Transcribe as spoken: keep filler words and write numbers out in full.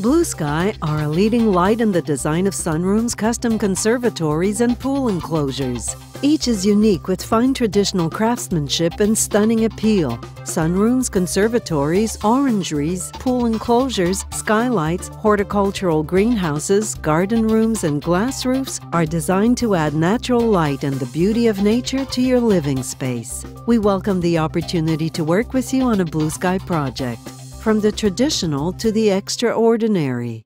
Blue Sky are a leading light in the design of sunrooms, custom conservatories, and pool enclosures. Each is unique with fine traditional craftsmanship and stunning appeal. Sunrooms, conservatories, orangeries, pool enclosures, skylights, horticultural greenhouses, garden rooms, and glass roofs are designed to add natural light and the beauty of nature to your living space. We welcome the opportunity to work with you on a Blue Sky project. From the traditional to the extraordinary.